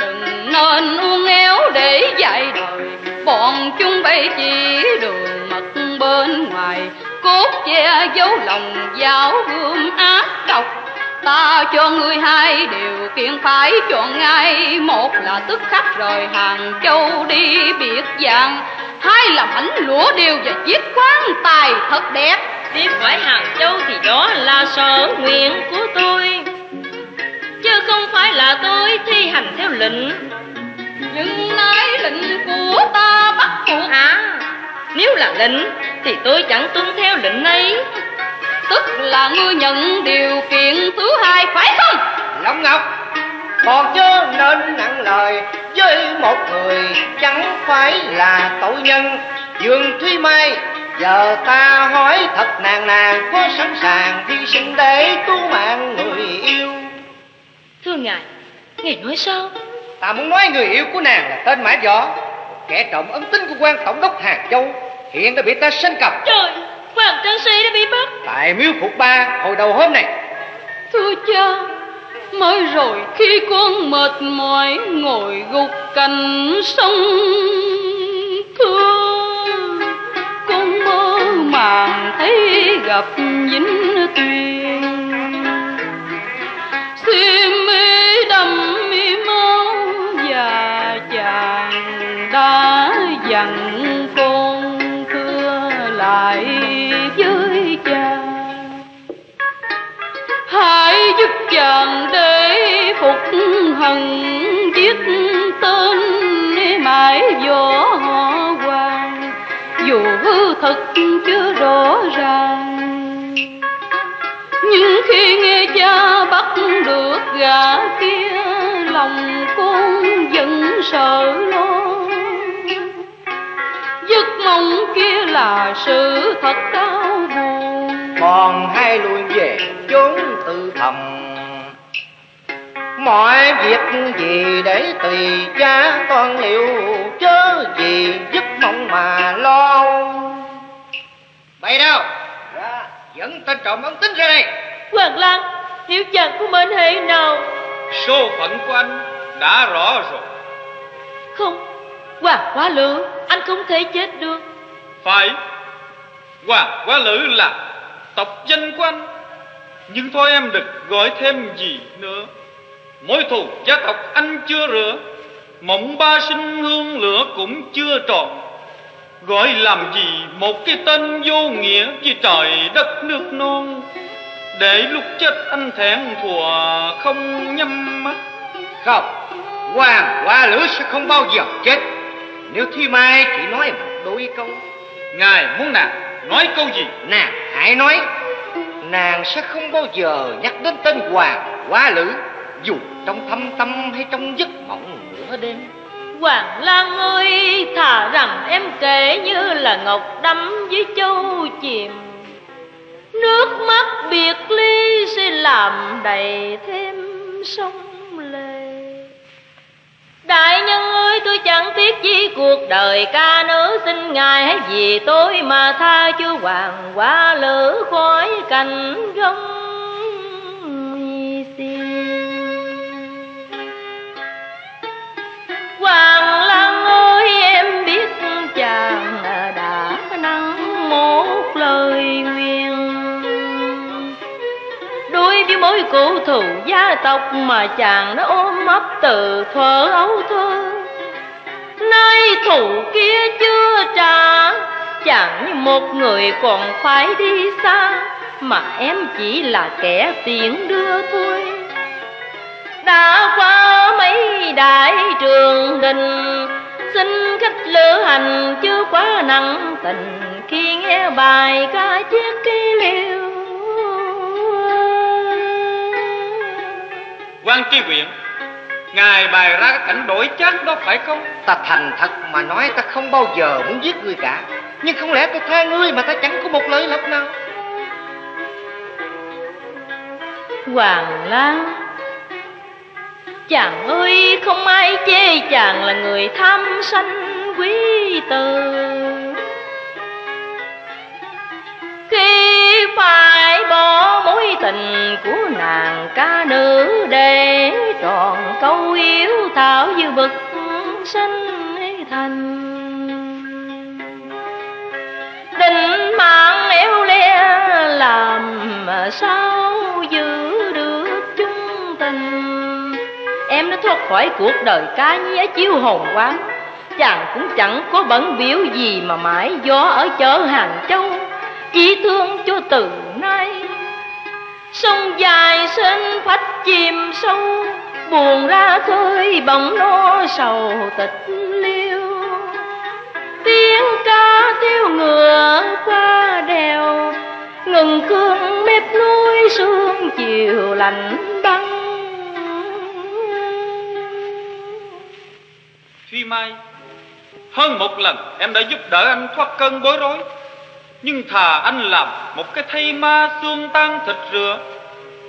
đừng nên uông éo để dạy đời. Bọn chúng bay chỉ đường mật bên ngoài, cốt che dấu lòng giáo gươm ác độc. Ta cho ngươi hai điều kiện phải chọn ngay, một là tức khắc rời Hàng Châu đi biệt dạng, hai là mảnh lũa điều và giết quán tài thật đẹp. Tiếp khỏi Hàng Châu thì đó là sở nguyện của tôi, chứ không phải là tôi thi hành theo lệnh. Nhưng nói lệnh của ta bắt buộc à? Nếu là lệnh thì tôi chẳng tuân theo lệnh ấy. Tức là ngươi nhận điều kiện thứ hai phải không? Long Ngọc, còn chớ nên nặng lời với một người chẳng phải là tội nhân. Dương Thúy Mai, giờ ta hỏi thật nàng, nàng có sẵn sàng hy sinh để cứu mạng người yêu? Thưa ngài, ngài nói sao? Ta muốn nói người yêu của nàng là tên Mã Võ, kẻ trộm ấm tính của quan tổng đốc Hàng Châu, hiện đã bị ta sanh cặp. Trời, Hoàng Trân Sĩ đã bị bắt tại Miếu Phục Ba hồi đầu hôm này. Thưa cha, mới rồi khi con mệt mỏi ngồi gục cạnh sông thương, con mơ màng thấy gặp Vĩnh Tuyên, suy mê đầm mi máu và chàng đã dặn con thưa lại với cha, hãy giúp chàng để phục hận giết tên Mãi Võ Hoàng, dù hư thật chưa rõ ràng. Nhưng khi nghe cha bắt được gã kia, lòng con vẫn sợ lo. Giấc mộng kia là sự thật đau buồn, còn hai lui về chốn tự thầm. mọi việc gì để tùy cha con liệu, chớ gì giúp mong mà lo. Bày đâu? Dạ. Dẫn tên trộm ống tính ra đây. Hoàng Lan, hiểu chàng của mệnh hệ nào? Số phận của anh đã rõ rồi. Không, Hoàng Quá Lữ, anh không thể chết được. Phải, Hoàng Quá Lữ là tộc danh của anh. Nhưng thôi em đừng gọi thêm gì nữa. Mối thù gia tộc anh chưa rửa, mộng ba sinh hương lửa cũng chưa tròn. Gọi làm gì một cái tên vô nghĩa như trời đất nước non, để lúc chết anh thẹn thùa không nhắm mắt. Không, Hoàng Hoa Lửa sẽ không bao giờ chết. Nếu thi mai chỉ nói một đôi câu. Ngài muốn nàng nói câu gì? Nàng hãy nói. Nàng sẽ không bao giờ nhắc đến tên Hoàng Hoa Lữ, dù trong thâm tâm hay trong giấc mộng nửa đêm. Hoàng Lan ơi, thà rằng em kể như là ngọc đắm với châu chìm, nước mắt biệt ly sẽ làm đầy thêm sông lệ. Đại nhân ơi, tôi chẳng tiếc chi cuộc đời ca nữ, xin ngài hãy vì tôi mà tha cho Hoàng Quá Lữ khỏi cảnh gông xiềng. Hoàng Lan ơi, em biết chàng đã nặng một lời nguyện, đối với mối cũ thù gia tộc mà chàng đã ôm ấp từ thuở ấu thơ. Nay thù kia chưa trả, chàng như một người còn phải đi xa, mà em chỉ là kẻ tiễn đưa thôi. Đã qua mấy đại trường đình, xin khách lữ hành chưa quá nặng tình, khi nghe bài ca chiếc cây liêu. Quan tri huyện, ngài bài ra cái cảnh đổi chát đó phải không? Ta thành thật mà nói, ta không bao giờ muốn giết người cả, nhưng không lẽ ta tha ngươi mà ta chẳng có một lợi lộc nào. Hoàng Lan, chàng ơi, không ai chê chàng là người tham sanh quý tử. Khi phải bỏ mối tình của nàng ca nữ để tròn câu hiếu thảo như bậc sinh thành, tình mạng éo le làm sao giữ được chung tình. Em đã thoát khỏi cuộc đời cá nhía chiếu hồn quán, chàng cũng chẳng có bẩn biểu gì mà mãi gió ở chợ Hàng Châu, chỉ thương cho từ nay. Sông dài xênh phách chìm sâu, buồn ra khơi bỗng nó sầu tịch liêu. Tiếng ca theo ngựa qua đèo, ngừng khương mép núi sương chiều lạnh băng. Duy Mai, hơn một lần em đã giúp đỡ anh thoát cơn bối rối, nhưng thà anh làm một cái thây ma xương tan thịt rửa,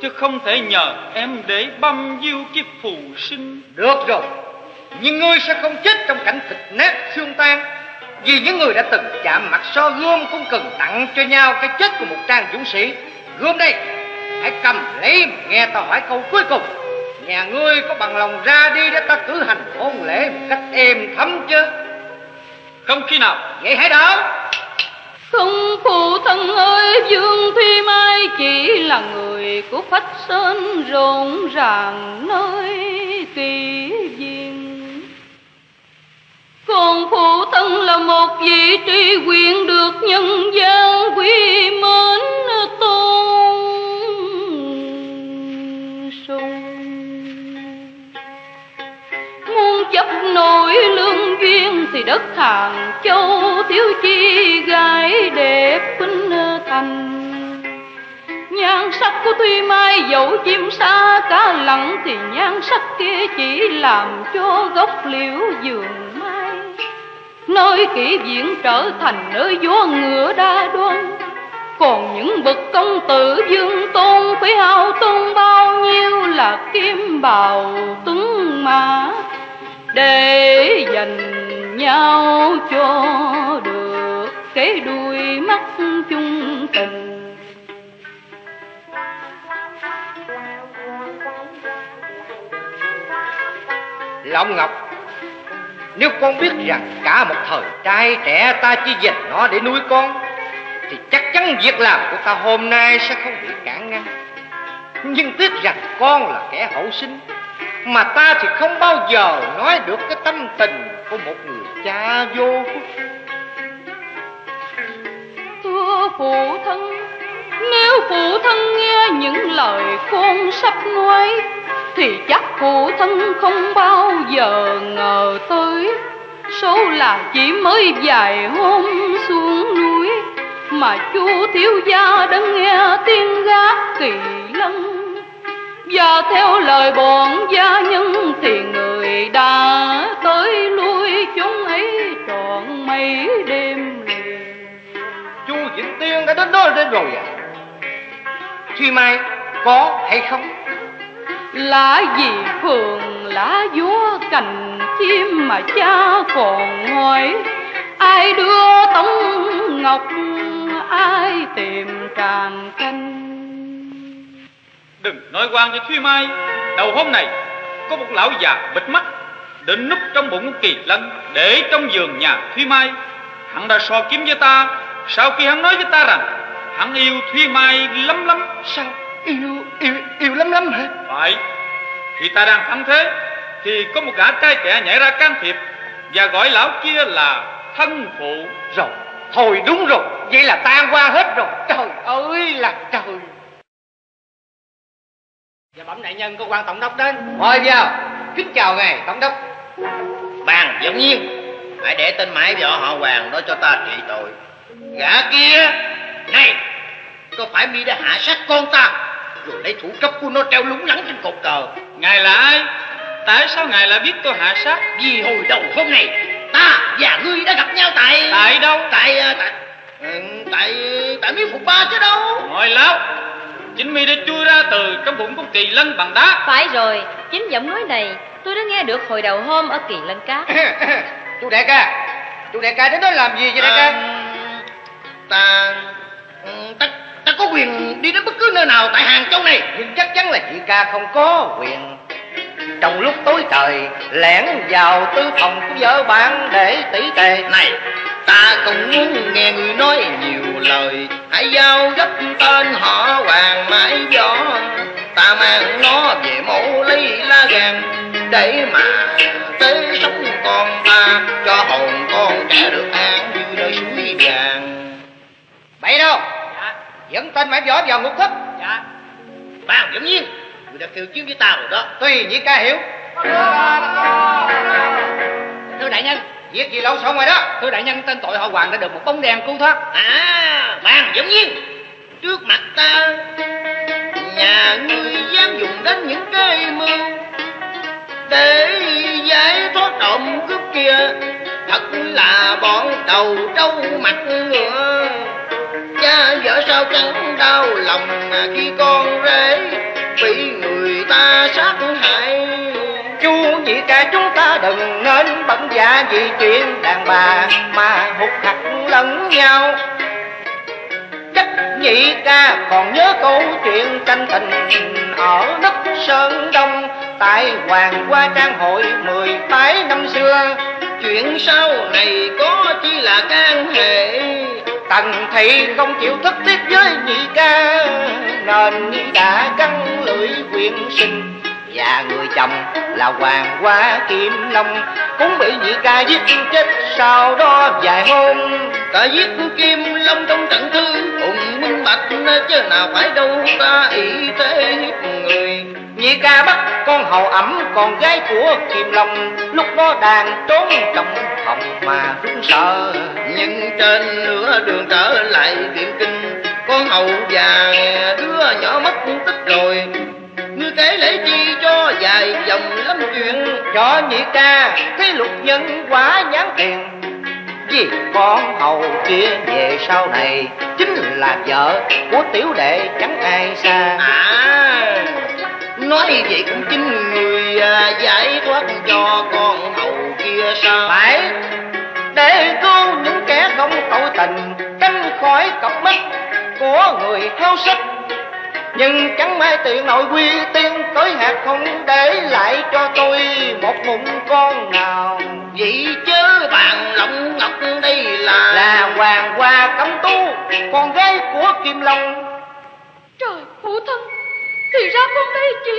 chứ không thể nhờ em để băm diêu kiếp phù sinh. Được rồi, nhưng ngươi sẽ không chết trong cảnh thịt nát xương tan, vì những người đã từng chạm mặt so gươm cũng cần tặng cho nhau cái chết của một trang dũng sĩ. Gươm đây, hãy cầm lấy, nghe tao hỏi câu cuối cùng. Nhà ngươi có bằng lòng ra đi để ta cử hành hôn lễ một cách êm thấm chứ? Không khi nào. Vậy hãy đó. Không, phụ thân ơi, Dương Thi Mai chỉ là người của phách sơn rộn ràng nơi kỳ diên, còn phụ thân là một vị tri huyện được nhân gian quý mến tôn sùng. Muốn chấp nổi lương duyên thì đất Hàng Châu thiếu chi gái đẹp Vinh Thành. Nhan sắc của Thùy Mai dẫu chim xa cá lặng, thì nhan sắc kia chỉ làm cho gốc liễu vườn mai nơi kỹ viện trở thành nơi vua ngựa đa đoan. Còn những bậc công tử dương tôn phải hao tôn bao nhiêu nhiêu là kim bào tuấn mã để dành nhau cho được cái đuôi mắt chung tình. Lão Ngọc, nếu con biết rằng cả một thời trai trẻ ta chỉ dành nó để nuôi con, thì chắc chắn việc làm của ta hôm nay sẽ không bị cản ngăn. Nhưng tiếc rằng con là kẻ hậu sinh, mà ta thì không bao giờ nói được cái tâm tình của một người cha vô phúc. Thưa phụ thân, nếu phụ thân nghe những lời con sắp nói, thì chắc phụ thân không bao giờ ngờ tới số là chỉ mới vài hôm xuống núi mà chú thiếu gia đã nghe tiếng gác kỳ lân. Và theo lời bọn gia nhân thì người đã tới lui chúng ấy trọn mấy đêm liền. Chú Vĩnh Tiên đã đến đó đến rồi à? Khi mai có hay không? Lá gì phường lá vúa cành chim mà cha còn hỏi, ai đưa tống ngọc ai tìm tràn canh. Đừng nói quan cho Thúy Mai, đầu hôm này có một lão già bịt mắt đến núp trong bụng Kỳ Lân để trong giường nhà Thúy Mai. Hắn đã so kiếm với ta, sau khi hắn nói với ta rằng hắn yêu Thúy Mai lắm lắm. Sao? Yêu lắm lắm hả? Phải. Khi ta đang ăn thế thì có một gã trai trẻ nhảy ra can thiệp và gọi lão kia là thân phụ. Rồi, thôi đúng rồi, vậy là tan qua hết rồi. Trời ơi là trời. Dạ bẩm đại nhân, có quan tổng đốc đến. Mời vào. Kính chào ngài tổng đốc. Bàn Dũng Nhiên, hãy để tên mãi vợ họ Hoàng đó cho ta trị tội. Gã kia này, có phải mi đã hạ sát con ta rồi lấy thủ cấp của nó treo lủng lẳng trên cột cờ? Ngài là ai? Tại sao ngài lại biết tôi hạ sát? Vì hồi đầu hôm nay ta và ngươi đã gặp nhau tại... Tại đâu? Tại miếng phục ba chứ đâu. Ngồi lão, chính mi đã chui ra từ trong bụng của Kỳ Lân bằng đá. Phải rồi, chính giọng nói này tôi đã nghe được hồi đầu hôm ở Kỳ Lân cát. Chú đại ca, chú đại ca đến đó làm gì vậy đại ca? Ta có quyền đi đến bất cứ nơi nào tại Hàng Châu này. Nhưng chắc chắn là chị ca không có quyền trong lúc tối trời lẻn vào tư phòng của vợ bạn để tỉ tề. Này, ta không muốn nghe người nói nhiều lời, hãy giao gấp tên họ Hoàng mãi gió, ta mang nó về mẫu ly lá gan để mà tế sống con ta cho hồn con trẻ được an như đời suối vàng. Bậy đâu? Dạ. Dẫn tên mãi gió vào ngục thất. Dạ. Bàn Dũng Nhiên, người đã kêu chiến với ta rồi đó. Tuy nhĩ ca hiểu. Thưa đại nhân, việc gì lâu sau ngoài đó? Thưa đại nhân, tên tội họ Hoàng đã được một bóng đèn cứu thoát. À, Bàn Dũng Nhiên, trước mặt ta nhà ngươi dám dùng đến những cái mưu để giải thoát trộm cướp kia, thật là bọn đầu trâu mặt ngựa. Cha vợ sao chẳng đau lòng khi con rể bị người ta sát hại. Chú nhị ca, chúng ta đừng nên bận dạ vì chuyện đàn bà mà hụt hặc lẫn nhau. Chắc nhị ca còn nhớ câu chuyện tranh tình ở đất Sơn Đông tại Hoàng Hoa Trang hội 18 năm xưa. Chuyện sau này có chi là can hệ, Tần Thị không chịu thất tiết với nhị ca nên nhị đã căng lưỡi quyền sinh. Và người chồng là Hoàng Hoa Kim Long cũng bị nhị ca giết chết sau đó vài hôm. Ta giết Kim Long trong trận thư cùng Minh Bạch chứ nào phải đâu ta ý thế hiếp người. Nhị ca bắt con hầu ẩm con gái của Kim Long lúc đó đang trốn trong phòng mà run sợ. Nhưng trên nửa đường trở lại Điện Kinh, con hầu và đứa nhỏ mất tích rồi. Ngươi kể lễ chi cho dài dòng lắm chuyện cho nhị ca thấy lục nhân quá nhãn tiền. Vì con hầu kia về sau này chính là vợ của tiểu đệ chẳng ai xa. À, nói vậy cũng chính người giải thoát cho con hầu kia sao? Phải để cứu những kẻ không tội tình, tránh khỏi cọc mắt của người háo sắc. Nhưng chẳng may từ nội quy tiên tới hạt không để lại cho tôi một mụn con nào. Vậy chứ bạn Lộng Ngọc đây là Hoàng Hoa Cẩm Tú, con gái của Kim Long. Trời, phụ thân, thì ra con đây chỉ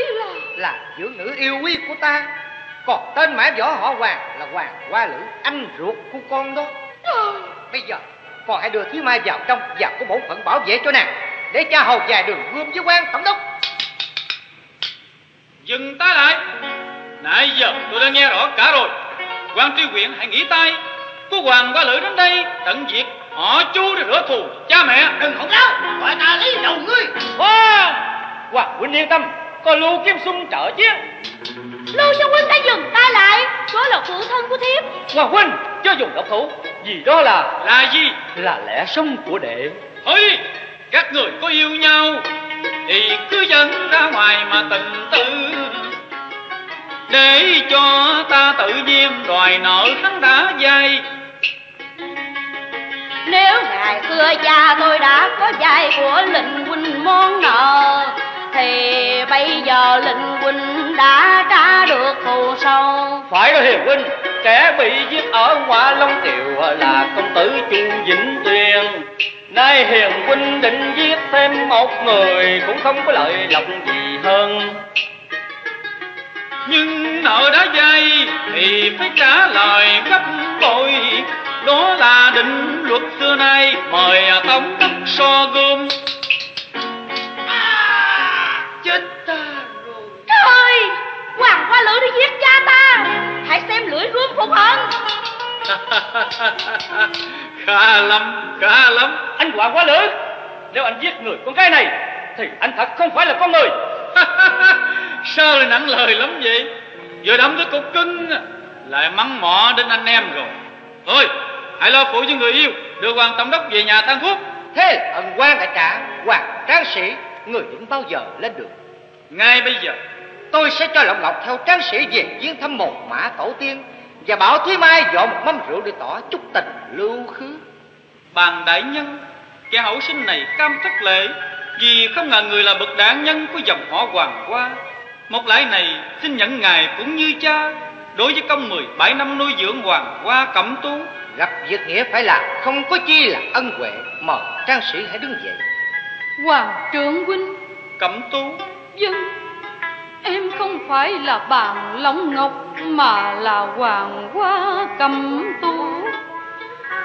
là dưỡng nữ yêu quý của ta. Còn tên mãi võ họ Hoàng là Hoàng Hoa Lữ, anh ruột của con đó. Trời. Bây giờ con hãy đưa Thúy Mai vào trong và có bổn phận bảo vệ cho nàng, để cha hầu dài đường gươm với quan tổng đốc. Dừng ta lại, nãy giờ tôi đã nghe rõ cả rồi. Quan tri huyện hãy nghỉ tay, có Hoàng Hoa Lữ đến đây tận diệt họ Chú để rửa thù cha mẹ. Đừng hổng láo, gọi ta lấy đầu ngươi. Wow. Hoàng huynh yên tâm, có Lưu Kim Xung trợ chứ. Lưu Xung huynh đã dừng ta lại, đó là phụ thân của thiếp. Hoàng huynh chưa dùng độc thủ, vì đó là gì? Là lẽ sống của đệ. Thôi đi, các người có yêu nhau thì cứ dẫn ra ngoài mà tình tự, để cho ta tự nhiên đòi nợ hắn đã vay. Nếu ngày xưa cha tôi đã có vay của Lệnh huynh món nợ, thì bây giờ Lệnh huynh đã trả được thù sâu. Phải rồi Hiền huynh, kẻ bị giết ở Hoa Long Tiều là công tử Chu Vĩnh Tuyền. Nay Hiền huynh định giết thêm một người cũng không có lợi lòng gì hơn. Nhưng nợ đã vay thì phải trả lời gấp bội, đó là định luật xưa nay. Mời tổng đốc so gươm. Chết ta rồi. Trời ơi, Hoàng Hoa Lữ đi giết cha ta, hãy xem lưỡi gươm phục hận. Khá lắm, khá lắm. Anh Hoàng Hoa Lữ, nếu anh giết người con gái này thì anh thật không phải là con người. Sao lại nặng lời lắm vậy? Vừa đấm tới cục cưng lại mắng mỏ đến anh em rồi. Thôi hãy lo phụ cho người yêu, đưa quan tổng đốc về nhà than thuốc. Thế ân quan đại trả, Hoàng tráng sĩ, người đừng bao giờ lên được. Ngay bây giờ tôi sẽ cho Lộng Ngọc theo tráng sĩ về viếng thăm mồ mã tổ tiên, và bảo Thúy Mai dọn một mâm rượu để tỏ chút tình lưu khứ. Bàn đại nhân, kẻ hậu sinh này cam thất lễ, vì không ngờ người là bậc đại nhân của dòng họ Hoàng Hoa. Một lãi này xin nhận ngài cũng như cha, đối với công 17 năm nuôi dưỡng Hoàng Hoa Cẩm Tú. Gặp việc nghĩa phải làm, không có chi là ân huệ. Mời tráng sĩ hãy đứng dậy. Hoàng trưởng huynh. Cẩm Tú. Dân, em không phải là bạn Lộng Ngọc mà là Hoàng Hoa Cẩm Tú.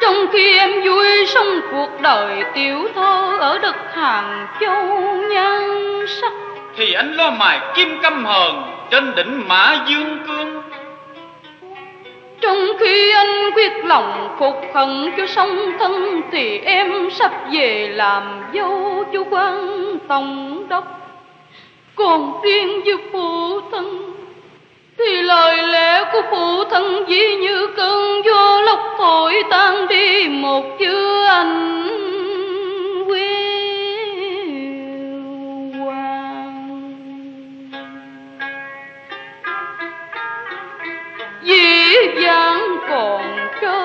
Trong khi em vui sống cuộc đời tiểu thơ ở đất Hàng Châu nhan sắc, thì anh lo mài kim câm hờn trên đỉnh Mã Dương Cương. Trong khi anh quyết lòng phục hận cho song thân, thì em sắp về làm dâu chú quan tổng đốc. Còn riêng với phụ thân, thì lời lẽ của phụ thân dĩ như cơn gió lốc thổi tan đi một chữ anh quê hoàng. Dĩ vãng còn trơ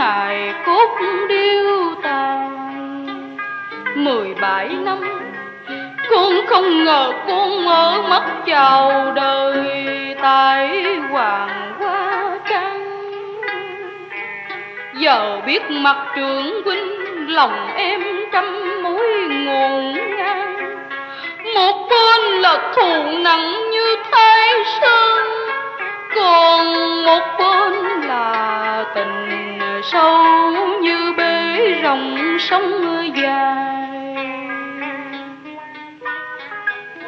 hài cốt điêu tàn 17 năm, con không ngờ con mở mắt chào đời tại Hoàng Hoa Trang. Giờ biết mặt trưởng huynh, lòng em trăm mối ngổn ngang. Một bên là thù nặng như Thái Sơn, còn một bên là tình sâu như bể rộng sông dài.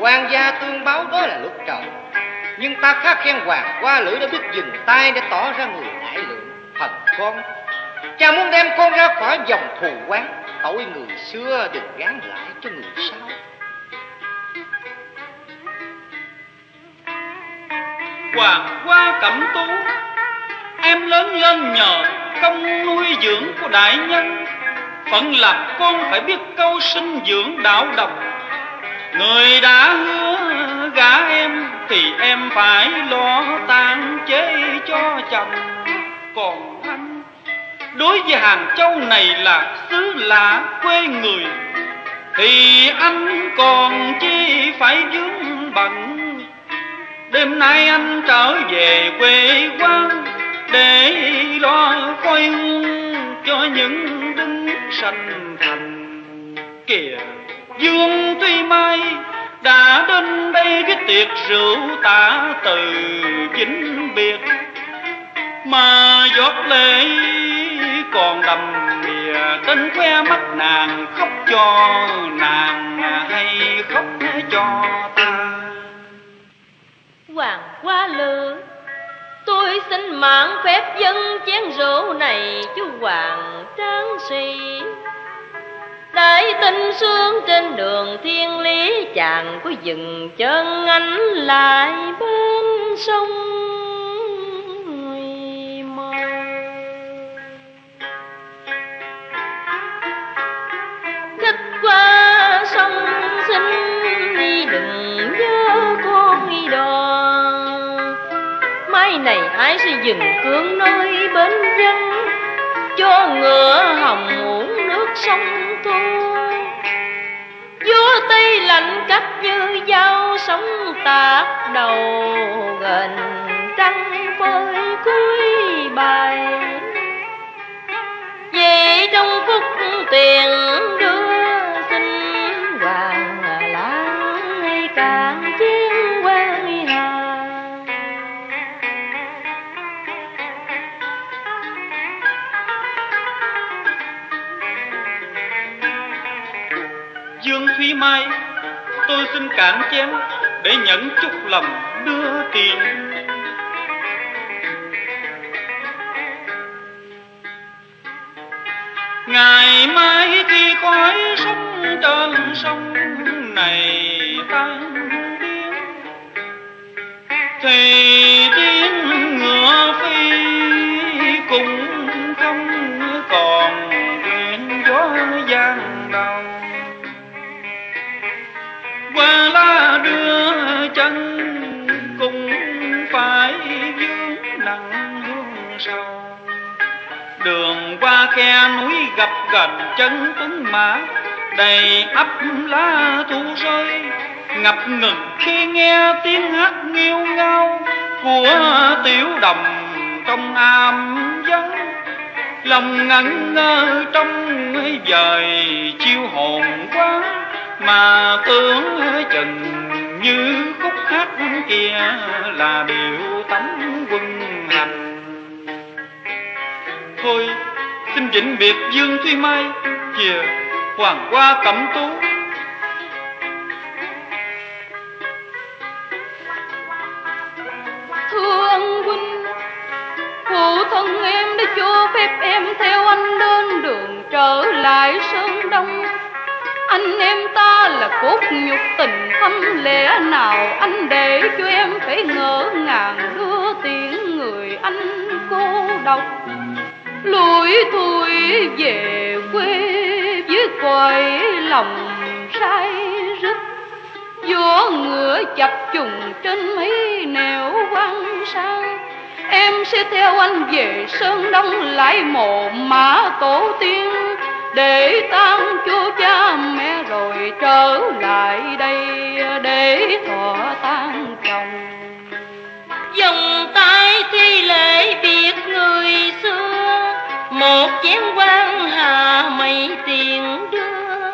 Hoàng gia tương báo đó là lúc trời, nhưng ta khá khen Hoàng Hoa Lữ đã biết dừng tay để tỏ ra người đại lượng. Thần con, cha muốn đem con ra khỏi dòng thù quán. Tội người xưa đừng gán lại cho người sau. Hoàng Hoa Cẩm Tú, em lớn lên nhờ công nuôi dưỡng của đại nhân, phận làm con phải biết câu sinh dưỡng đạo đồng. Người đã hứa con gả em thì em phải lo tang chế cho chồng. Còn anh, đối với Hàng Châu này là xứ lạ quê người, thì anh còn chi phải vướng bận. Đêm nay anh trở về quê quán để lo coi cho những đấng sanh thành. Kìa, Dương Tuy Mai đã đến đây cái tiệc rượu tả từ chính biệt, mà giọt lệ còn đầm đìa tên khoe mắt nàng. Khóc cho nàng hay khóc cho ta? Hoàng Quá Lư, tôi xin mạn phép dâng chén rượu này chú Hoàng Tráng Sĩ. Đại tình sương trên đường thiên lý, chàng có dừng chân anh lại bên sông mơ. Thích qua sông xin đi, đừng nhớ con đi đò. Mai này ai sẽ dừng cưỡng nơi bến dân, cho ngựa hồng uống nước sông thua. Gió tây lạnh cắt như dao sóng tạc đầu, gần trăng phơi cuối bài. Về trong phút tiền đưa xin hoàng lãng hay càng chiến quang hà. Dương Thúy Mai, tôi xin cạn chén để nhận chút lòng đưa tiền. Ngày mai khi khói sông trơn sông này tan biến, thì tiếng ngựa phi cũng không còn quyện gió giang đầu. Qua lá đưa chân cũng phải vướng nặng hương sầu. Đường qua khe núi gặp gần chân tuấn mã, đầy ấp lá thu rơi. Ngập ngừng khi nghe tiếng hát nghiêu ngao của tiểu đồng trong am vắng. Lòng ngẩn ngơ trong vời chiêu hồn quá, mà tưởng chừng như khúc hát kia là điệu tấm quân hành. Thôi xin vĩnh biệt Dương Thúy Mai, kìa Hoàng Hoa Cẩm Tú. Thương huynh, phụ thân em đã cho phép em theo anh lên đường trở lại Sơn Đông. Anh em ta là cốt nhục tình thâm, lẽ nào anh để cho em phải ngỡ ngàng đưa tiễn người anh cô độc. Lủi thủi về quê với cõi lòng say rứt, gió ngựa chập trùng trên mấy nẻo quăng sang. Em sẽ theo anh về Sơn Đông lại mộ mã tổ tiên, để tang cho cha mẹ rồi trở lại đây để thọ tang chồng. Dòng tay tuy lệ biệt người xưa, một chén quan hà mây tiền đưa.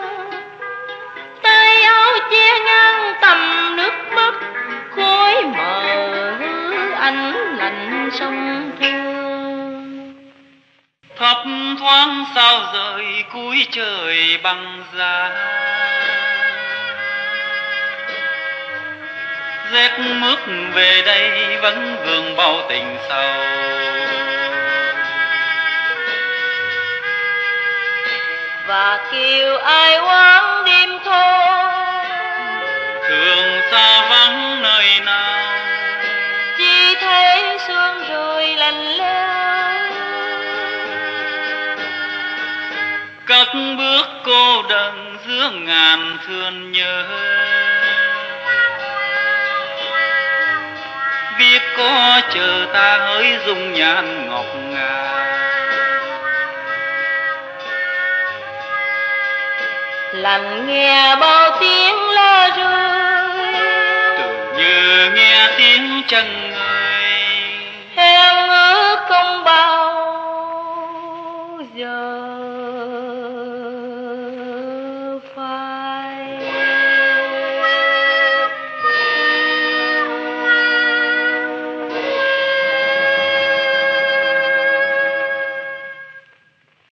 Tay áo che ngang tầm nước mắt, khối mờ ánh lạnh sông thương. Thấp thoáng sao rời cuối trời bằng giá, rét mướt về đây vẫn vương bao tình sâu. Và kêu ai oán đêm thôi, thường xa vắng nơi nào, chỉ thấy sương rồi lạnh lẽo. Cất bước cô đơn giữa ngàn thương nhớ. viết có chờ ta hỡi dung nhan ngọc ngà. Lặng nghe bao tiếng lá rơi, tưởng như nghe tiếng chân người. Heo ngỡ không bao